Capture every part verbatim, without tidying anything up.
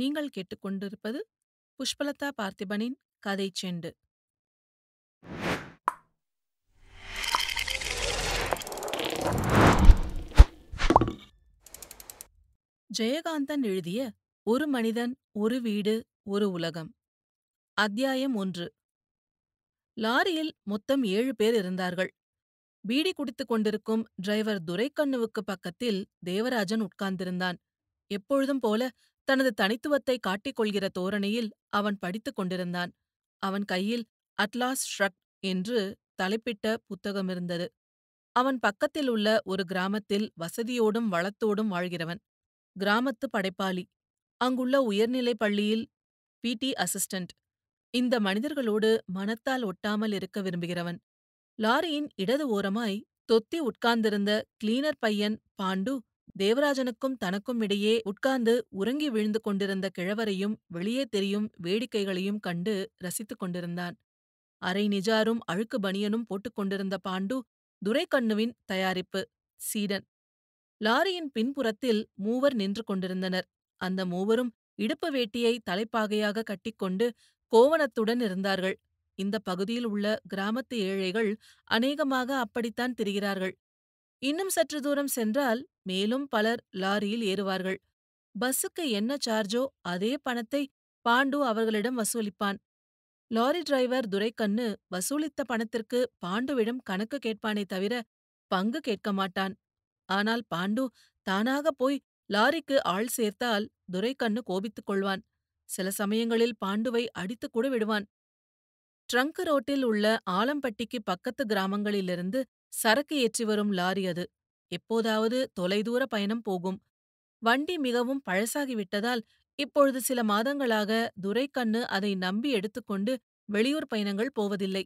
நீங்கள் கேட்டுக்கொண்டிருப்பது புஷ்பலதா பார்த்திபனின் கதை செண்டு. ஜெயகாந்தன் எழுதிய ஒரு மனிதன் ஒரு வீடு ஒரு உலகம். அத்தியாயம் ஒன்று. லாரியில் மொத்தம் ஏழு பேர் இருந்தார்கள். பீடி குடித்துக் கொண்டிருக்கும் டிரைவர் துரைக்கண்ணுவுக்கு பக்கத்தில் தேவராஜன் உட்கார்ந்திருந்தான். எப்பொழுதும் போல தனது தனித்துவத்தை காட்டிக்கொள்கிற தோரணையில் அவன் படித்துக் கொண்டிருந்தான். அவன் கையில் அட்லாஸ் ஷ்ரக் என்று தலைப்பிட்ட புத்தகம் இருந்தது. அவன் பக்கத்தில் உள்ள ஒரு கிராமத்தில் வசதியோடும் வளத்தோடும் வாழ்கிறவன். கிராமத்து படைப்பாளி. அங்குள்ள உயர்நிலைப் பள்ளியில் பிடி அசிஸ்டன்ட். இந்த மனிதர்களோடு மனத்தால் ஒட்டாமல் இருக்க விரும்புகிறவன். லாரியின் இடது ஓரமாய் தொத்தி உட்கார்ந்திருந்த கிளீனர் பையன் பாண்டு தேவராஜனுக்கும் தனக்கும் இடையே உட்கார்ந்து உறங்கி விழுந்து கொண்டிருந்த கிழவரையும் வெளியே தெரியும் வேடிக்கைகளையும் கண்டு ரசித்துக் கொண்டிருந்தான். அரை நிஜாரும் அழுக்கு பனியனும் போட்டுக்கொண்டிருந்த பாண்டு துரைக்கண்ணுவின் தயாரிப்பு சீடன். லாரியின் பின்புறத்தில் மூவர் நின்று கொண்டிருந்தனர். அந்த மூவரும் இடுப்பு வேட்டியை தலைப்பாகையாக கட்டிக்கொண்டு கோவணத்துடன் இருந்தார்கள். இந்த பகுதியில் உள்ள கிராமத்து ஏழைகள் அநேகமாக அப்படித்தான் திரிகிறார்கள். இன்னும் சற்று தூரம் சென்றால் மேலும் பலர் லாரியில் ஏறுவார்கள். பஸ்ஸுக்கு என்ன சார்ஜோ அதே பணத்தை பாண்டு அவர்களிடம் வசூலிப்பான். லாரி டிரைவர் துரைக்கண்ணு வசூலித்த பணத்திற்கு பாண்டுவிடம் கணக்கு கேட்பானே தவிர பங்கு கேட்க மாட்டான். ஆனால் பாண்டு தானாக போய் லாரிக்கு ஆள் சேர்த்தால் துரைக்கண்ணு கோபித்துக் கொள்வான். சில சமயங்களில் பாண்டுவை அடித்துக்கூட விடுவான். ட்ரங்க் ரோட்டில் உள்ள ஆலம்பட்டிக்கு பக்கத்து கிராமங்களிலிருந்து சரக்கு ஏற்றி வரும் லாரி அது. எப்போதாவது தொலைதூர பயணம் போகும். வண்டி மிகவும் பழசாகிவிட்டதால் இப்பொழுது சில மாதங்களாக துரைக்கண்ணு அதை நம்பி எடுத்துக்கொண்டு வெளியூர் பயணங்கள் போவதில்லை.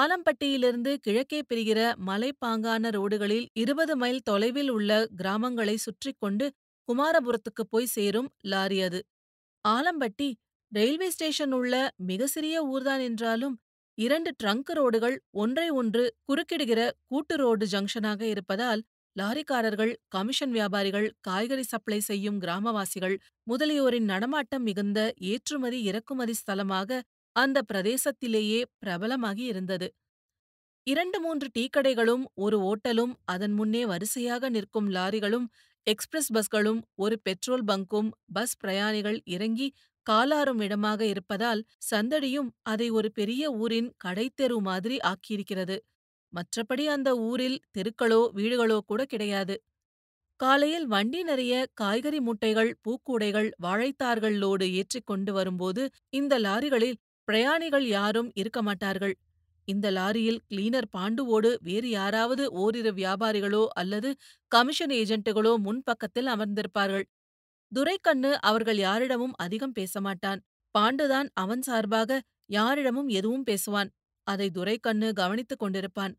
ஆலம்பட்டியிலிருந்து கிழக்கே பிரிகிற மலைப்பாங்கான ரோடுகளில் இருபது மைல் தொலைவில் உள்ள கிராமங்களை சுற்றி கொண்டு குமாரபுரத்துக்குப் போய் சேரும் லாரி அது. ஆலம்பட்டி ரயில்வே ஸ்டேஷன் உள்ள மிக சிறிய ஊர்தான் என்றாலும் இரண்டு ட்ரங்க் ரோடுகள் ஒன்றை ஒன்று குறுக்கிடுகிற கூட்டு ரோடு ஜங்ஷனாக இருப்பதால் லாரிக்காரர்கள், கமிஷன் வியாபாரிகள், காய்கறி சப்ளை செய்யும் கிராமவாசிகள் முதலியோரின் நடமாட்டம் மிகுந்த ஏற்றுமதி இறக்குமதி ஸ்தலமாக அந்த பிரதேசத்திலேயே பிரபலமாகி இருந்தது. இரண்டு மூன்று டீக்கடைகளும் ஒரு ஓட்டலும் அதன் முன்னே வரிசையாக நிற்கும் லாரிகளும் எக்ஸ்பிரஸ் பஸ்களும் ஒரு பெட்ரோல் பங்கும் பஸ் பிரயாணிகள் இறங்கி காலாறும் இடமாக இருப்பதால் சந்தடியும் அதை ஒரு பெரிய ஊரின் கடைத்தெரு மாதிரி ஆக்கியிருக்கிறது. மற்றபடி அந்த ஊரில் தெருக்களோ வீடுகளோ கூட கிடையாது. காலையில் வண்டி நிறைய காய்கறி மூட்டைகள், பூக்கூடைகள், வாழைத்தார்கள் லோடு ஏற்றிக் கொண்டு வரும்போது இந்த லாரிகளில் பிரயாணிகள் யாரும் இருக்க மாட்டார்கள். இந்த லாரியில் கிளீனர் பாண்டுவோடு வேறு யாராவது ஓரிரு வியாபாரிகளோ அல்லது கமிஷன் ஏஜென்ட்டுகளோ முன்பக்கத்தில் அமர்ந்திருப்பார்கள். துரைக்கண்ணு அவர்கள் யாரிடமும் அதிகம் பேசமாட்டான். பாண்டுதான் அவன் சார்பாக யாரிடமும் எதுவும் பேசுவான். அதை துரைக்கண்ணு கவனித்துக் கொண்டிருப்பான்.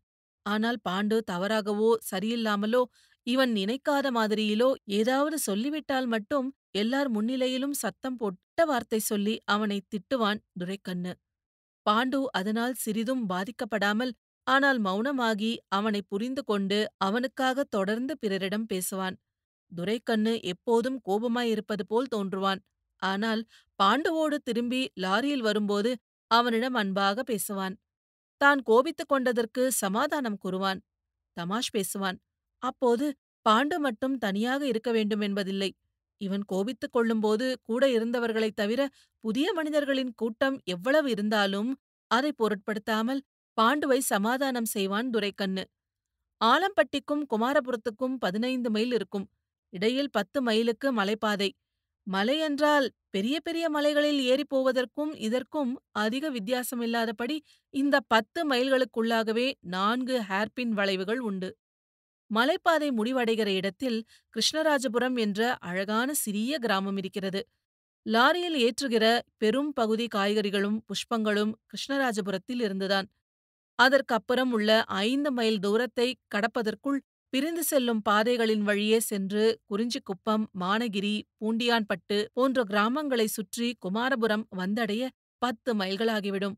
ஆனால் பாண்டு தவறாகவோ சரியில்லாமலோ இவன் நினைக்காத மாதிரியிலோ ஏதாவது சொல்லிவிட்டால் மட்டும் எல்லார் முன்னிலையிலும் சத்தம் போட்ட வார்த்தை சொல்லி அவனை திட்டுவான் துரைக்கண்ணு. பாண்டு அதனால் சிறிதும் பாதிக்கப்படாமல் ஆனால் மௌனமாகி அவனை புரிந்து கொண்டு அவனுக்காக தொடர்ந்து பிறரிடம் பேசுவான். துரைக்கண்ணு எப்போதும் கோபமாயிருப்பது போல் தோன்றுவான். ஆனால் பாண்டுவோடு திரும்பி லாரியில் வரும்போது அவனிடம் அன்பாக பேசுவான். தான் கோபித்துக் கொண்டதற்கு சமாதானம் கூறுவான். தமாஷ் பேசுவான். அப்போது பாண்டு மட்டும் தனியாக இருக்க வேண்டும் என்பதில்லை. இவன் கோபித்துக் கொள்ளும்போது கூட இருந்தவர்களைத் தவிர புதிய மனிதர்களின் கூட்டம் எவ்வளவு இருந்தாலும் அதை பொருட்படுத்தாமல் பாண்டுவை சமாதானம் செய்வான் துரைக்கண்ணு. ஆலம்பட்டிக்கும் குமாரபுரத்துக்கும் பதினைந்து மைல் இருக்கும். இடையில் பத்து மைலுக்கு மலைப்பாதை. மலை என்றால் பெரிய பெரிய மலைகளில் ஏறிப்போவதற்கும் இதற்கும் அதிக வித்தியாசமில்லாதபடி இந்த பத்து மைல்களுக்குள்ளாகவே நான்கு ஹேர்பின் வளைவுகள் உண்டு. மலைப்பாதை முடிவடைகிற இடத்தில் கிருஷ்ணராஜபுரம் என்ற அழகான சிறிய கிராமம் இருக்கிறது. லாரியில் ஏற்றுகிற பெரும் பகுதி காய்கறிகளும் புஷ்பங்களும் கிருஷ்ணராஜபுரத்தில் இருந்துதான். அதற்கப்புறம் உள்ள ஐந்து மைல் தூரத்தை கடப்பதற்குள் பிரிந்து செல்லும் பாதைகளின் வழியே சென்று குறிஞ்சிக்குப்பம், மானகிரி, பூண்டியான்பட்டு போன்ற கிராமங்களை சுற்றி குமாரபுரம் வந்தடைய பத்து மைல்களாகிவிடும்.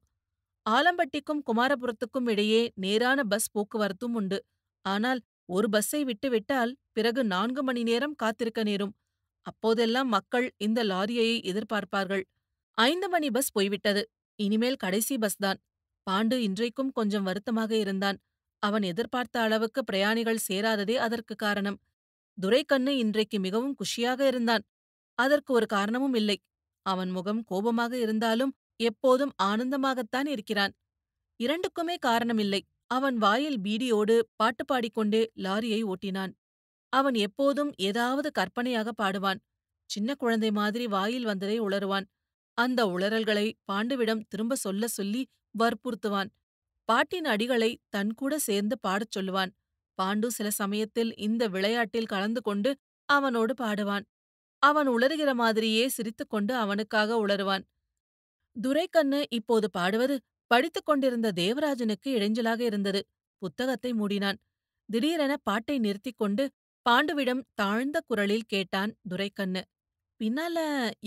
ஆலம்பட்டிக்கும் குமாரபுரத்துக்கும் இடையே நேரான பஸ் போக்குவரத்தும் உண்டு. ஆனால் ஒரு பஸ்ஸை விட்டுவிட்டால் பிறகு நான்கு மணி நேரம் காத்திருக்க நேரும். அப்போதெல்லாம் மக்கள் இந்த லாரியை எதிர்பார்ப்பார்கள். ஐந்து மணி பஸ் போய்விட்டது. இனிமேல் கடைசி பஸ் தான். பாண்டு இன்றைக்கும் கொஞ்சம் வருத்தமாக இருந்தான். அவன் எதிர்பார்த்த அளவுக்கு பிரயாணிகள் சேராததே அதற்கு காரணம். துரைக்கண்ணு இன்றைக்கு மிகவும் குஷியாக இருந்தான். அதற்கு ஒரு காரணமும் இல்லை. அவன் முகம் கோபமாக இருந்தாலும் எப்போதும் ஆனந்தமாகத்தான் இருக்கிறான். இரண்டுக்குமே காரணமில்லை. அவன் வாயில் பீடியோடு பாட்டு பாடிக்கொண்டே லாரியை ஓட்டினான். அவன் எப்போதும் ஏதாவது கற்பனையாக பாடுவான். சின்ன குழந்தை மாதிரி வாயில் வந்ததை உளறுவான். அந்த உளறல்களை பாண்டுவிடம் திரும்ப சொல்ல சொல்லி வற்புறுத்துவான். பாட்டின் அடிகளை தன்கூட சேர்ந்து பாடச் சொல்லுவான். பாண்டு சில சமயத்தில் இந்த விளையாட்டில் கலந்து கொண்டு அவனோடு பாடுவான். அவன் உளறுகிற மாதிரியே சிரித்துக்கொண்டு அவனுக்காக உளறுவான். துரைக்கண்ணு இப்போது பாடுவது படித்துக் கொண்டிருந்த தேவராஜனுக்கு இடைஞ்சலாக இருந்தது. புத்தகத்தை மூடினான். திடீரென பாட்டை நிறுத்திக் கொண்டு பாண்டுவிடம் தாழ்ந்த குரலில் கேட்டான் துரைக்கண்ணு, "பின்னால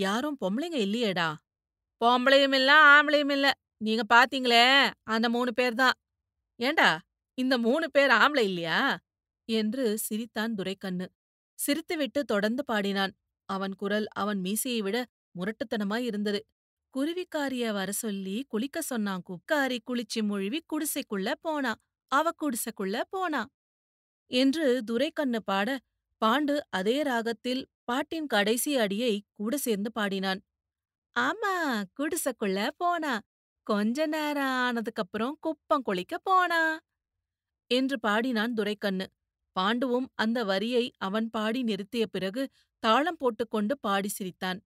யாரும் பொம்பளைங்க இல்லையேடா?" "பொம்பளையும் இல்ல ஆம்பளையும் இல்ல. நீங்க பாத்தீங்களே அந்த மூணு பேர் தான்." "ஏண்டா இந்த மூணு பேர் ஆம்பளை இல்லையா?" என்று சிரித்தான் துரைக்கண்ணு. சிரித்துவிட்டு தொடர்ந்து பாடினான். அவன் குரல் அவன் மீசையை விட முரட்டுத்தனமாய் இருந்தது. "குருவிக்காரிய வர சொல்லி குளிக்க சொன்னான். குக்காரி குளிச்சு முழுவி குடிசைக்குள்ள போனா, அவ குடிசைக்குள்ள போனா" என்று துரைக்கண்ணு பாட, பாண்டு அதே ராகத்தில் பாட்டின் கடைசி அடியை கூட சேர்ந்து பாடினான். "ஆமா, குடிசைக்குள்ள போனா, கொஞ்ச நேரம் ஆனதுக்கப்புறம் குப்பம் குளிக்க போனா" என்று பாடினான் துரைக்கண்ணு. பாண்டுவும் அந்த வரியை அவன் பாடி நிறுத்திய பிறகு தாளம் போட்டுக்கொண்டு பாடி சிரித்தான்.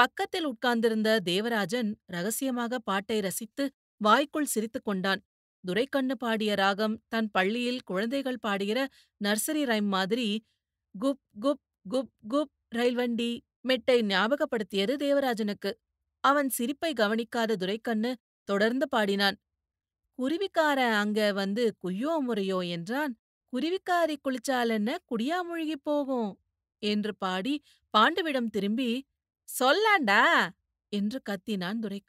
பக்கத்தில் உட்கார்ந்திருந்த தேவராஜன் ரகசியமாக பாட்டை ரசித்து வாய்க்குள் சிரித்துக் கொண்டான். துரைக்கண்ணு பாடிய ராகம் தன் பள்ளியில் குழந்தைகள் பாடுகிற நர்சரி ரைம் மாதிரி குப் குப் குப் குப் ரயில்வண்டி மெட்டை ஞாபகப்படுத்தியது தேவராஜனுக்கு. அவன் சிரிப்பை கவனிக்காத துரைக்கண்ணு தொடர்ந்து பாடினான். "குருவிக்கார அங்க வந்து குய்யோ முறையோ என்றான். குருவிக்காரி குளிச்சாலென்ன குடியா முழுகி போகும்" என்று பாடி பாண்டுவிடம் திரும்பி "சொல்லாண்டா" என்று கத்தினான் துரை.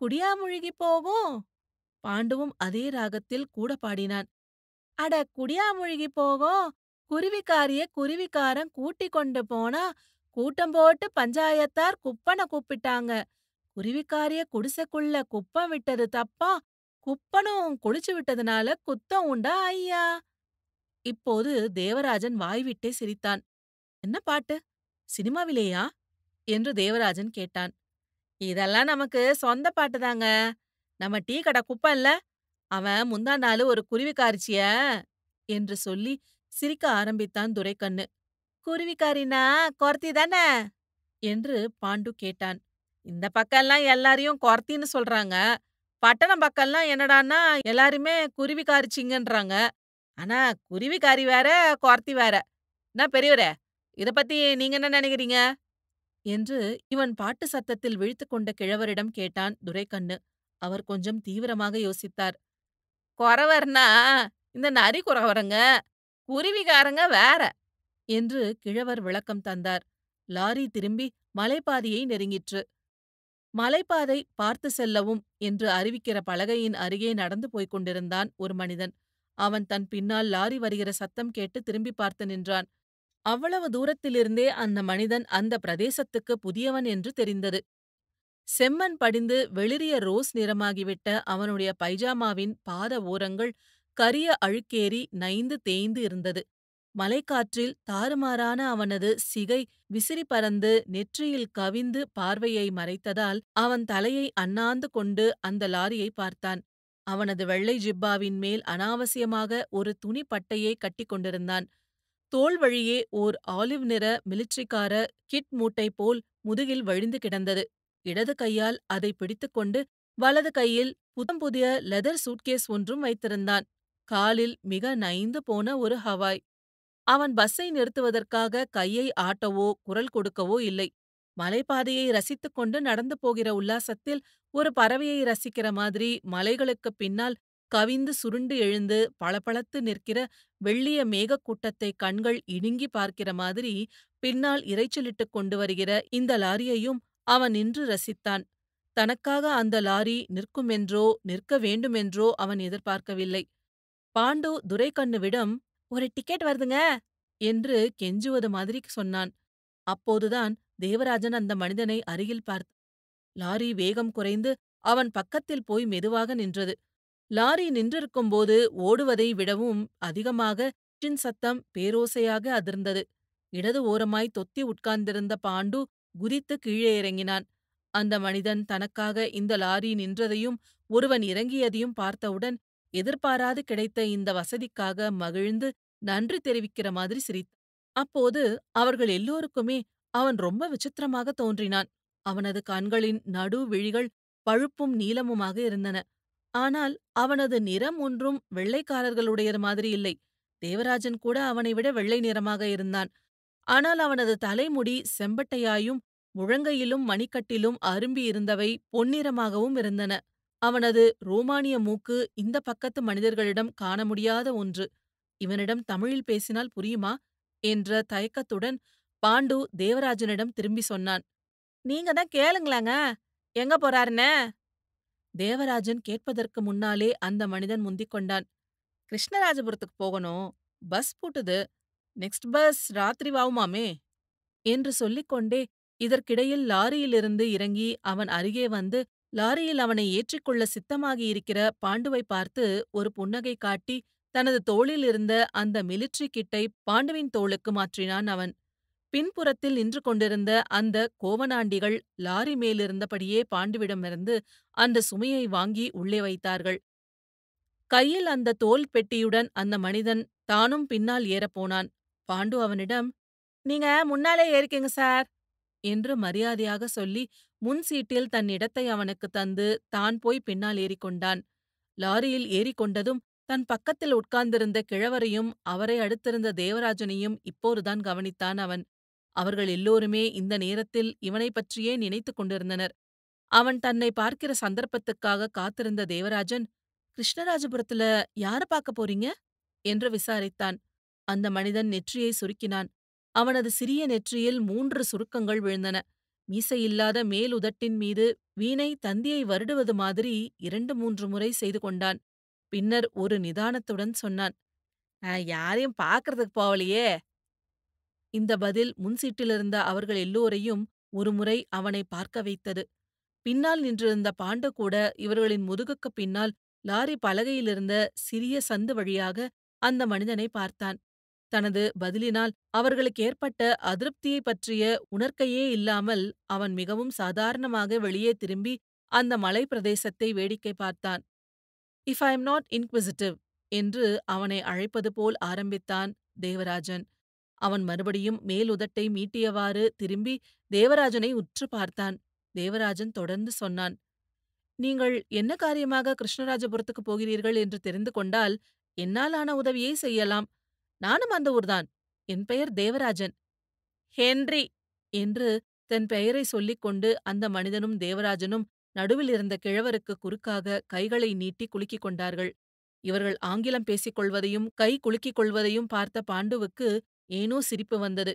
"குடியா முழுகி போகும்" பாண்டுவும் அதே ராகத்தில் கூட பாடினான். "அட குடியா முழுகி போகும், குருவிக்காரிய குருவிக்காரன் கூட்டிக் கொண்டு போனா, கூட்டம் போட்டு பஞ்சாயத்தார் குப்பனை கூப்பிட்டாங்க. குருவிக்காரிய குடிசைக்குள்ள குப்பம் விட்டது தப்பா, குப்பனும் குளிச்சு விட்டதுனால குத்தம் உண்டா ஐயா." இப்போது தேவராஜன் வாய்விட்டே சிரித்தான். "என்ன பாட்டு, சினிமாவிலேயா?" என்று தேவராஜன் கேட்டான். "இதெல்லாம் நமக்கு சொந்த பாட்டுதாங்க. நம்ம டீ கடை குப்பம் இல்ல, அவன் முந்தா நாள் ஒரு குருவிக்காரிச்சிய" என்று சொல்லி சிரிக்க ஆரம்பித்தான் துரைக்கண்ணு. "குருவிக்காரினா கொர்த்தி தானே?" என்று பாண்டு கேட்டான். "இந்த பக்கம்லாம் எல்லாரையும் கொர்த்தின்னு சொல்றாங்க. பட்டணம் பக்கம்லாம் என்னடான்னா எல்லாருமே குருவிக்காரிச்சிங்கன்றாங்க. ஆனா குருவிக்காரி வேற கொர்த்தி வேற. என்ன பெரியவரே, இதை பத்தி நீங்க என்ன நினைக்கிறீங்க?" என்று இவன் பாட்டு சத்தத்தில் விழித்து கொண்ட கிழவரிடம் கேட்டான் துரைக்கண்ணு. அவர் கொஞ்சம் தீவிரமாக யோசித்தார். "குறவர்னா இந்த நரி குறவருங்க, குருவிக்காரங்க வேற" என்று கிழவர் விளக்கம் தந்தார். லாரி திரும்பி மலைப்பாதையை நெருங்கிற்று. மலைப்பாதை பார்த்து செல்லவும் என்று அறிவிக்கிற பலகையின் அருகே நடந்து போய்க் கொண்டிருந்தான் ஒரு மனிதன். அவன் தன் பின்னால் லாரி வருகிற சத்தம் கேட்டு திரும்பி பார்த்து நின்றான். அவ்வளவு தூரத்திலிருந்தே அந்த மனிதன் அந்த பிரதேசத்துக்கு புதியவன் என்று தெரிந்தது. செம்மண் படிந்து வெளிரிய ரோஸ் நிறமாகிவிட்ட அவனுடைய பைஜாமாவின் பாத ஓரங்கள் கரிய அழுக்கேறி நைந்து தேய்ந்து இருந்தது. மலைக்காற்றில் தாறுமாறான அவனது சிகை விசிறி பறந்து நெற்றியில் கவிந்து பார்வையை மறைத்ததால் அவன் தலையை அண்ணாந்து கொண்டு அந்த லாரியை பார்த்தான். அவனது வெள்ளை ஜிப்பாவின் மேல் அனாவசியமாக ஒரு துணி பட்டையை கட்டி கொண்டிருந்தான். தோல் வழியே ஓர் ஆலிவ் நிற மிலிட்ரிக்கார கிட் மூட்டை போல் முதுகில் வழிந்து கிடந்தது. இடது கையால் அதை பிடித்துக்கொண்டு வலது கையில் புதம்புதிய லெதர் சூட்கேஸ் ஒன்றும் வைத்திருந்தான். காலில் மிக நைந்து போன ஒரு ஹவாய். அவன் பஸ்ஸை நிறுத்துவதற்காக கையை ஆட்டவோ குரல் கொடுக்கவோ இல்லை. மலைப்பாதையை ரசித்துக்கொண்டு நடந்து போகிற உல்லாசத்தில் ஒரு பறவையை ரசிக்கிற மாதிரி மலைகளுக்கு பின்னால் கவிந்து சுருண்டு எழுந்து பளபளத்து நிற்கிற வெள்ளிய மேகக்கூட்டத்தை கண்கள் இடுங்கி பார்க்கிற மாதிரி பின்னால் இறைச்சலிட்டுக் கொண்டு வருகிற இந்த லாரியையும் அவன் நின்று ரசித்தான். தனக்காக அந்த லாரி நிற்குமென்றோ நிற்க வேண்டுமென்றோ அவன் எதிர்பார்க்கவில்லை. பாண்டு துரைக்கண்ணுவிடம் "ஒரு டிக்கெட் வருதுங்க" என்று கெஞ்சுவது மாதிரி சொன்னான். அப்போதுதான் தேவராஜன் அந்த மனிதனை அருகில் பார்த்தான். லாரி வேகம் குறைந்து அவன் பக்கத்தில் போய் மெதுவாக நின்றது. லாரி நின்றிருக்கும்போது ஓடுவதை விடவும் அதிகமாக டின் சத்தம் பேரோசையாக அதிர்ந்தது. இடது ஓரமாய் தொத்தி உட்கார்ந்திருந்த பாண்டு குதித்து கீழே இறங்கினான். அந்த மனிதன் தனக்காக இந்த லாரி நின்றதையும் ஒருவன் இறங்கியதையும் பார்த்தவுடன் எதிர்பாராது கிடைத்த இந்த வசதிக்காக மகிழ்ந்து நன்றி தெரிவிக்கிற மாதிரி சிரித்தான். அப்போது அவர்கள் எல்லோருக்குமே அவன் ரொம்ப விசித்திரமாக தோன்றினான். அவனது கண்களின் நடு விழிகள் பழுப்பும் நீலமுமாக இருந்தன. ஆனால் அவனது நிறம் ஒன்றும் வெள்ளைக்காரர்களுடையது மாதிரி இல்லை. தேவராஜன் கூட அவனை விட வெள்ளை நிறமாக இருந்தான். ஆனால் அவனது தலைமுடி செம்பட்டையாயும் முழங்கையிலும் மணிக்கட்டிலும் அரும்பி இருந்தவை பொன்னிறமாகவும் இருந்தன. அவனது ரோமானிய மூக்கு இந்த பக்கத்து மனிதர்களிடம் காண முடியாத ஒன்று. இவனிடம் தமிழில் பேசினால் புரியுமா என்ற தயக்கத்துடன் பாண்டு தேவராஜனிடம் திரும்பி சொன்னான். நீங்க தான் கேளுங்களாங்க, எங்க போறாருன்னு. தேவராஜன் கேட்பதற்கு முன்னாலே அந்த மனிதன் முந்திக் கொண்டான். கிருஷ்ணராஜபுரத்துக்கு போகணும், பஸ் போட்டுது, நெக்ஸ்ட் பஸ் ராத்திரி வாவுமாமே என்று சொல்லிக்கொண்டே இதற்கிடையில் லாரியிலிருந்து இறங்கி அவன் அருகே வந்து லாரியில் அவனை ஏற்றிக்கொள்ள சித்தமாகியிருக்கிற பாண்டுவை பார்த்து ஒரு புன்னகை காட்டி தனது தோளில் இருந்த அந்த மிலிட்ரி கிட்டை பாண்டுவின் தோளுக்கு மாற்றினான் அவன். பின்புறத்தில் நின்று கொண்டிருந்த அந்த கோவனாண்டிகள் லாரி மேலிருந்தபடியே பாண்டுவிடமிருந்து அந்த சுமையை வாங்கி உள்ளே வைத்தார்கள். கையில் அந்த தோல் பெட்டியுடன் அந்த மனிதன் தானும் பின்னால் ஏறப்போனான். பாண்டு அவனிடம், நீங்க முன்னாலே ஏறிக்கங்க சார் என்று மரியாதையாக சொல்லி முன் சீட்டில் தன் இடத்தை அவனுக்கு தந்து தான் போய் பின்னால் ஏறிக்கொண்டான். லாரியில் ஏறிக்கொண்டதும் தன் பக்கத்தில் உட்கார்ந்திருந்த கிழவரையும் அவரை அடுத்திருந்த தேவராஜனையும் இப்போதுதான் கவனித்தான் அவன். அவர்கள் எல்லோருமே இந்த நேரத்தில் இவனை பற்றியே நினைத்து கொண்டிருந்தனர். அவன் தன்னை பார்க்கிற சந்தர்ப்பத்துக்காக காத்திருந்த தேவராஜன், கிருஷ்ணராஜபுரத்துல யார பார்க்க போறீங்க என்று விசாரித்தான். அந்த மனிதன் நெற்றியை சுருக்கினான். அவனது சிறிய நெற்றியில் மூன்று சுருக்கங்கள் விழுந்தன. மீசையில்லாத மேலுதட்டின் மீது வீணை தந்தியை வருடுவது மாதிரி இரண்டு மூன்று முறை செய்து கொண்டான். பின்னர் ஒரு நிதானத்துடன் சொன்னான், நான் யாரையும் பார்க்கறதுக்கு போவலையே. இந்த பதில் முன்சீட்டிலிருந்த அவர்கள் எல்லோரையும் ஒருமுறை அவனை பார்க்க வைத்தது. பின்னால் நின்றிருந்த பாண்டு கூட இவர்களின் முதுகுக்கு பின்னால் லாரி பலகையிலிருந்த சிறிய சந்து வழியாக அந்த மனிதனை பார்த்தான். தனது பதிலினால் அவர்களுக்கு ஏற்பட்ட அதிருப்தியை பற்றிய உணர்க்கையே இல்லாமல் அவன் மிகவும் சாதாரணமாக வெளியே திரும்பி அந்த மலை பிரதேசத்தை வேடிக்கை பார்த்தான். If I am not inquisitive என்று அவனை அழைப்பது போல் ஆரம்பித்தான் தேவராஜன். அவன் மறுபடியும் மேலுதட்டை மீட்டியவாறு திரும்பி தேவராஜனை உற்று பார்த்தான். தேவராஜன் தொடர்ந்து சொன்னான், நீங்கள் என்ன காரியமாக கிருஷ்ணராஜபுரத்துக்கு போகிறீர்கள் என்று தெரிந்து கொண்டால் என்னாலான உதவியை செய்யலாம். நானும் அந்த ஊர்தான். என் பெயர் தேவராஜன். ஹென்றி என்று தன் பெயரை சொல்லிக் கொண்டு அந்த மனிதனும் தேவராஜனும் நடுவில் இருந்த கிழவருக்கு குறுக்காக கைகளை நீட்டி குலுக்கிக் கொண்டார்கள். இவர்கள் ஆங்கிலம் பேசிக் கொள்வதையும் கை குலுக்கிக் கொள்வதையும் பார்த்த பாண்டுவுக்கு ஏனோ சிரிப்பு வந்தது.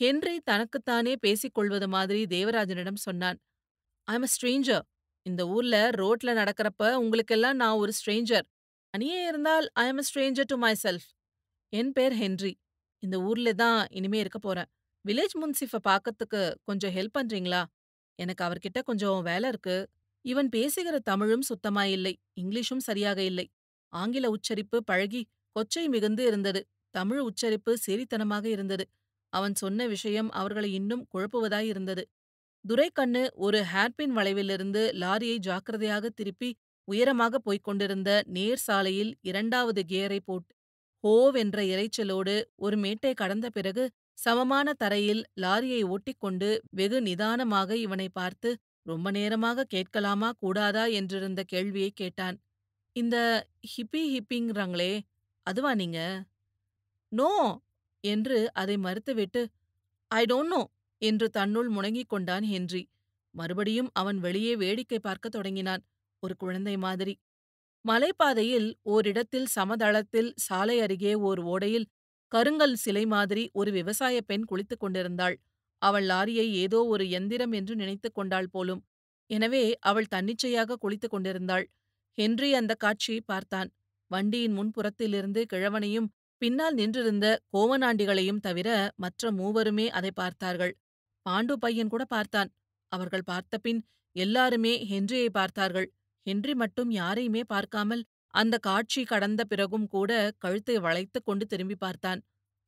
ஹென்றி தனக்குத்தானே பேசிக் கொள்வது மாதிரி தேவராஜனிடம் சொன்னான். I am a stranger. இந்த ஊர்ல ரோட்ல நடக்கிறப்ப உங்களுக்கெல்லாம் நான் ஒரு ஸ்ட்ரேஞ்சர். அனியே இருந்தால் I am a stranger to myself. என் பேர் ஹென்றி. இந்த ஊர்ல தான் இனிமே இருக்க போறேன். வில்லேஜ் முன்சிஃபை பார்க்கறதுக்கு கொஞ்சம் ஹெல்ப் பண்றீங்களா? எனக்கு அவர்கிட்ட கொஞ்சம் வேலை இருக்கு. இவன் பேசுகிற தமிழும் சுத்தமாயில்லை, இங்கிலீஷும் சரியாக இல்லை. ஆங்கில உச்சரிப்பு பழகி கொச்சை மிகுந்து இருந்தது. தமிழ் உச்சரிப்பு சேரித்தனமாக இருந்தது. அவன் சொன்ன விஷயம் அவர்களை இன்னும் குழப்புவதாயிருந்தது. துரைக்கண்ணு ஒரு ஹேர்பின் வளைவிலிருந்து லாரியை ஜாக்கிரதையாக திருப்பி உயரமாக போய்க் கொண்டிருந்த நேர் சாலையில் இரண்டாவது கியரை போட்டு ஹோவென்ற இறைச்சலோடு ஒரு மேட்டை கடந்த பிறகு சமமான தரையில் லாரியை ஓட்டிக்கொண்டு வெகு நிதானமாக இவனை பார்த்து ரொம்ப நேரமாக கேட்கலாமா கூடாதா என்றிருந்த கேள்வியை கேட்டான். இந்த ஹிப்பி ஹிப்பிங்கிறாங்களே, அதுவா நீங்க? நோ என்று அதை மறுத்துவிட்டு ஐ டோன்ட் நோ என்று தன்னுள் முணங்கிக் கொண்டான் ஹென்றி. மறுபடியும் அவன் வெளியே வேடிக்கை பார்க்க தொடங்கினான், ஒரு குழந்தை மாதிரி. மலைப்பாதையில் ஓரிடத்தில் சமதளத்தில் சாலை அருகே ஓர் ஓடையில் கருங்கல் சிலை மாதிரி ஒரு விவசாய பெண் குளித்துக் கொண்டிருந்தாள். அவள் லாரியை ஏதோ ஒரு எந்திரம் என்று நினைத்துக் கொண்டாள் போலும். எனவே அவள் தன்னிச்சையாக குளித்துக் கொண்டிருந்தாள். ஹென்றி அந்த காட்சியை பார்த்தான். வண்டியின் முன்புறத்திலிருந்து கிழவனையும் பின்னால் நின்றிருந்த கோவனாண்டிகளையும் தவிர மற்ற மூவருமே அதை பார்த்தார்கள். பாண்டு பையன் கூட பார்த்தான். அவர்கள் பார்த்தபின் எல்லாருமே ஹென்ரியை பார்த்தார்கள். ஹென்றி மட்டும் யாரையுமே பார்க்காமல் அந்த காட்சி கடந்த பிறகும் கூட கழுத்தை வளைத்து கொண்டு திரும்பி பார்த்தான்.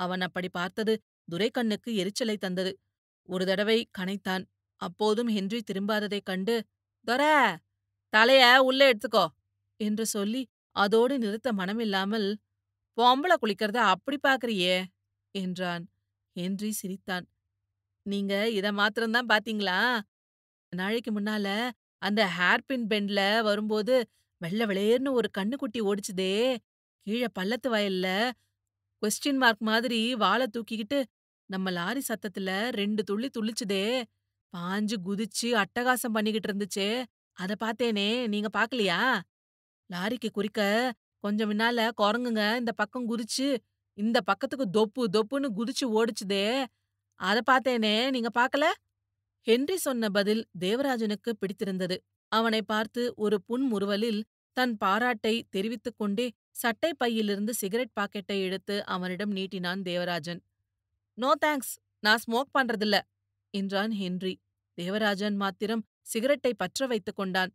அவன் அப்படி பார்த்தது துரைக்கண்ணுக்கு எரிச்சலை தந்தது. ஒரு தடவை கனைத்தான். அப்போதும் ஹென்றி திரும்பாததைக் கண்டு, "தொர, தலைய உள்ளே எடுத்துக்கோ" என்று சொல்லி அதோடு நிறுத்த மனமில்லாமல், "பொம்பளை குளிக்கிறத அப்படி பாக்குறியே" என்றான். ஹென்றி சிரித்தான். "நீங்க இத மாத்திரம்தான் பாத்தீங்களா? நாளைக்கு முன்னால அந்த ஹேர்பின் பெண்ட்ல வரும்போது வெள்ள வெளியேர்னு ஒரு கண்ணுக்குட்டி ஓடிச்சுதே, கீழே பள்ளத்து வயல்ல கொஸ்டின் மார்க் மாதிரி வாழை தூக்கிக்கிட்டு நம்ம லாரி சத்தத்துல ரெண்டு துள்ளி துள்ளிச்சுதே, பாஞ்சு குதிச்சு அட்டகாசம் பண்ணிக்கிட்டு இருந்துச்சே, அத பாத்தேனே, நீங்க பாக்கலையா? லாரிக்கு குறிக்க கொஞ்சம் முன்னால குரங்குங்க இந்த பக்கம் குதிச்சு இந்த பக்கத்துக்கு தொப்பு தொப்புன்னு குதிச்சு ஓடிச்சுதே, அத பாத்தேனே, நீங்க பாக்கல?" ஹென்றி சொன்ன பதில் தேவராஜனுக்கு பிடித்திருந்தது. அவனை பார்த்து ஒரு புன்முறுவலில் தன் பாராட்டை தெரிவித்துக் கொண்டே சட்டை பையிலிருந்து சிகரெட் பாக்கெட்டை எடுத்து அவனிடம் நீட்டினான் தேவராஜன். "நோ தேங்க்ஸ், நான் ஸ்மோக் பண்றதில்ல" என்றான் ஹென்றி. தேவராஜன் மாத்திரம் சிகரெட்டை பற்ற வைத்துக் கொண்டான்.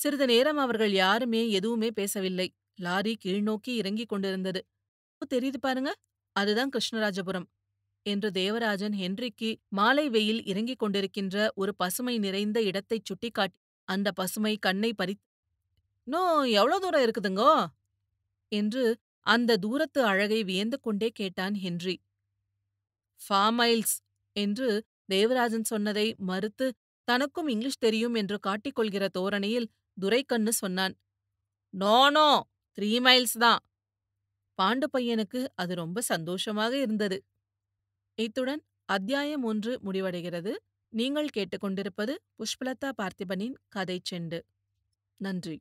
சிறிது நேரம் அவர்கள் யாருமே எதுவுமே பேசவில்லை. லாரி கீழ்நோக்கி இறங்கிக் கொண்டிருந்தது. "தெரியுது பாருங்க, அதுதான் கிருஷ்ணராஜபுரம்" என்று தேவராஜன் ஹென்றிக்கு மாலை வெயில் இறங்கிக் கொண்டிருக்கின்ற ஒரு பசுமை நிறைந்த இடத்தைச் சுட்டிக்காட்டி அந்த பசுமை கண்ணை பறி, "நோ எவ்வளோ தூரம் இருக்குதுங்கோ?" என்று அந்த தூரத்து அழகை வியந்து கொண்டே கேட்டான் ஹென்றி. "ஃபாமைல்ஸ்" என்று தேவராஜன் சொன்னதை மறுத்து தனக்கும் இங்கிலீஷ் தெரியும் என்று காட்டிக்கொள்கிற தோரணையில் துரைக்கண்ணு சொன்னான், "நோனோ, த்ரீ மைல்ஸ் தான்." பாண்டு பையனுக்கு அது ரொம்ப சந்தோஷமாக இருந்தது. இத்துடன் அத்தியாயம் ஒன்று முடிவடைகிறது. நீங்கள் கேட்டுக்கொண்டிருப்பது புஷ்பலதா பார்த்திபனின் கதை செண்டு. நன்றி.